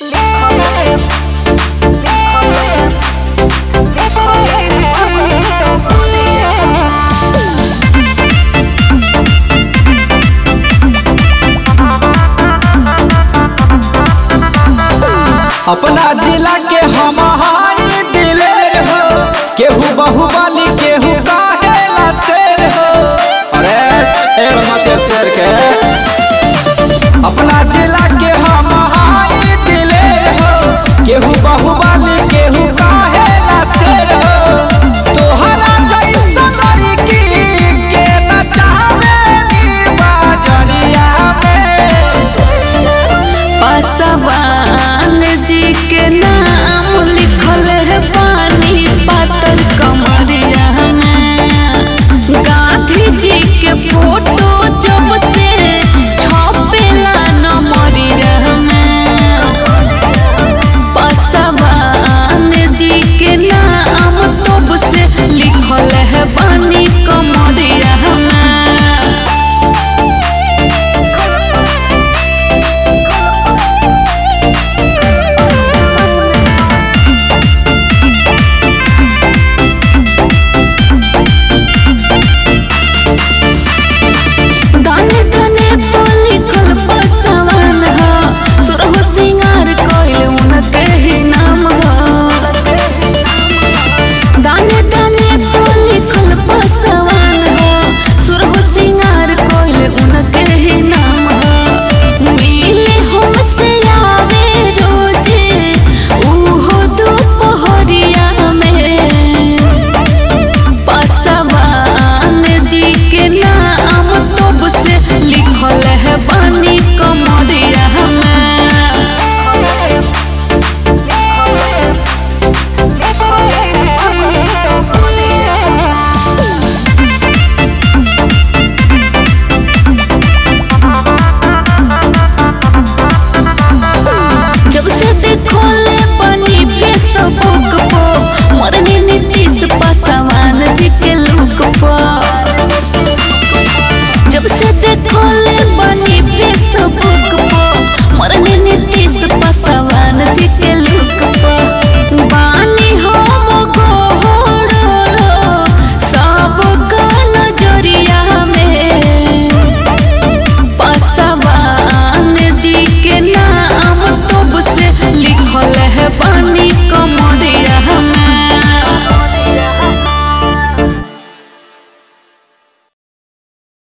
अपना जिला के हम दिले हो केहू बहु बाली केहू काटेला शेर हो। अरे शेर मत शेर के अपना जिला के हम दिले हो केहू बहु बाली केहू काटेला शेर हो। तोहरा जैसन लड़की के ना चाहबे बजरिया में। पासवान जी के नाम।